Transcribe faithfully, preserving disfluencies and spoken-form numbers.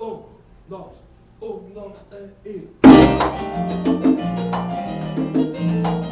Um, dois, um, dois, três e...